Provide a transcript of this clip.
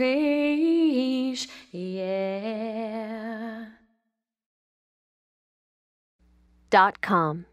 crash, yeah .com